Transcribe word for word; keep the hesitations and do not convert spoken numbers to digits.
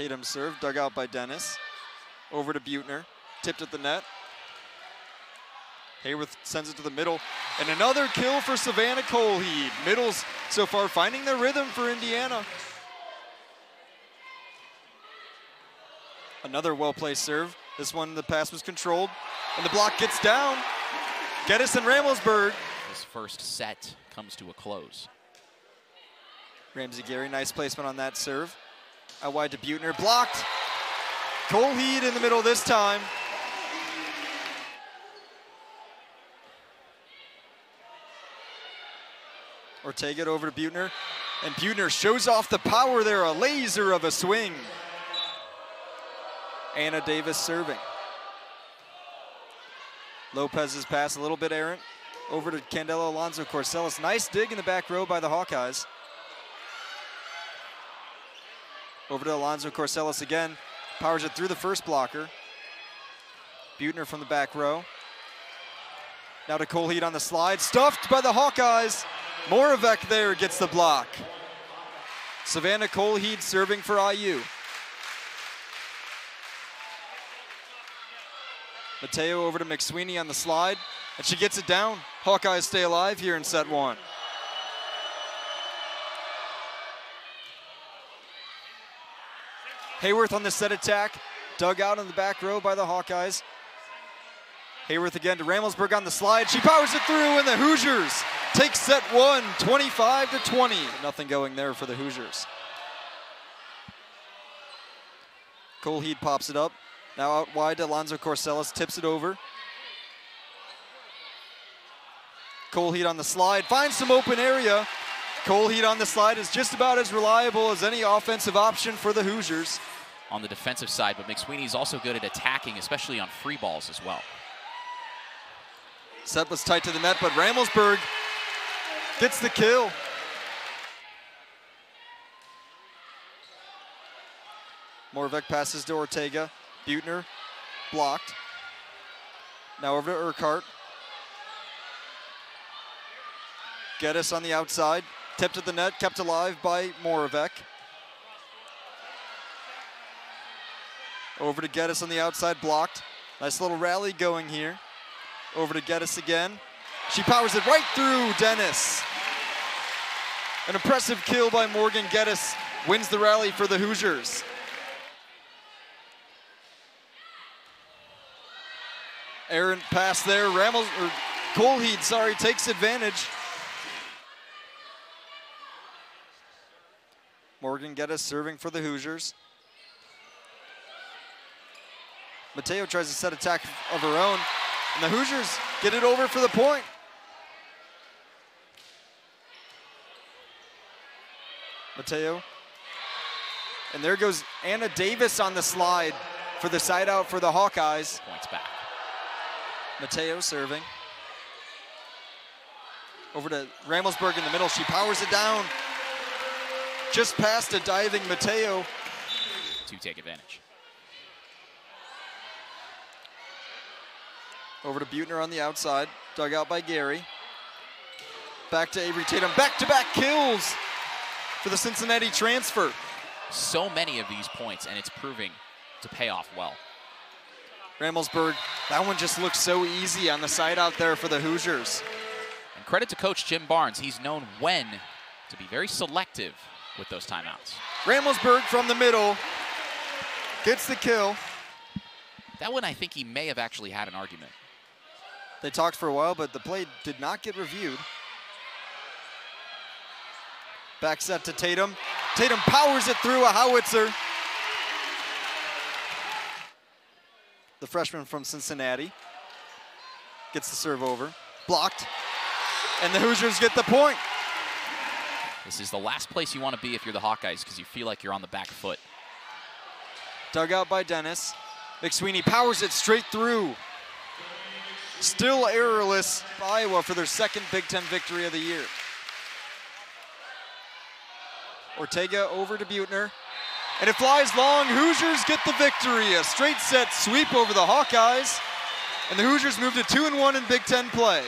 Tatum serve, dug out by Dennis. Over to Buettner, tipped at the net. Hayworth sends it to the middle, and another kill for Savannah Kelheed. Middles so far finding their rhythm for Indiana. Another well-placed serve. This one, the pass was controlled, and the block gets down. Geddes and Ramelsberg. This first set comes to a close. Ramsey Gary, nice placement on that serve. Out wide to Buettner, blocked. Kelheed in the middle this time. Ortega over to Buettner, and Buettner shows off the power there, a laser of a swing. Anna Davis serving. Lopez's pass a little bit errant. Over to Candela Alonso-Corcelles. Nice dig in the back row by the Hawkeyes. Over to Alonso-Corcelles again. Powers it through the first blocker. Buettner from the back row. Now to Kelheed on the slide. Stuffed by the Hawkeyes. Moravec there gets the block. Savannah Kelheed serving for I U. Mateo over to McSweeney on the slide, and she gets it down. Hawkeyes stay alive here in set one. Hayworth on the set attack, dug out in the back row by the Hawkeyes. Hayworth again to Ramelsberg on the slide. She powers it through, and the Hoosiers take set one, twenty-five to twenty. Nothing going there for the Hoosiers. Kelheed pops it up. Now out wide to Alonso-Corcelles, tips it over. Kelheed on the slide, finds some open area. Kelheed on the slide is just about as reliable as any offensive option for the Hoosiers. On the defensive side, but McSweeney's also good at attacking, especially on free balls as well. Set was tight to the net, but Ramelsberg gets the kill. Moravec passes to Ortega. Buettner blocked. Now over to Urquhart. Geddes on the outside. Tipped at the net, kept alive by Moravec. Over to Geddes on the outside, blocked. Nice little rally going here. Over to Geddes again. She powers it right through Dennis. An impressive kill by Morgan Geddes. Wins the rally for the Hoosiers. Errant pass there. Ramels, or Kelheed, sorry, takes advantage. Morgan Geddes serving for the Hoosiers. Mateo tries a set attack of her own, and the Hoosiers get it over for the point. Mateo. And there goes Anna Davis on the slide for the side out for the Hawkeyes. Points back. Mateo serving. Over to Ramelsberg in the middle. She powers it down. Just past a diving Mateo. To take advantage. Over to Buettner on the outside. Dug out by Gary. Back to Avery Tatum. Back-to-back kills for the Cincinnati transfer. So many of these points, and it's proving to pay off well. Ramelsberg, that one just looks so easy on the side out there for the Hoosiers. And credit to Coach Jim Barnes. He's known when to be very selective with those timeouts. Ramelsberg from the middle gets the kill. That one, I think he may have actually had an argument. They talked for a while, but the play did not get reviewed. Back set to Tatum. Tatum powers it through a howitzer. The freshman from Cincinnati gets the serve over, blocked, and the Hoosiers get the point. This is the last place you want to be if you're the Hawkeyes, because you feel like you're on the back foot. Dug out by Dennis. McSweeney powers it straight through. Still errorless, Iowa for their second Big Ten victory of the year. Ortega over to Buettner. And it flies long. Hoosiers get the victory. A straight set sweep over the Hawkeyes. And the Hoosiers move to two and one in Big Ten play.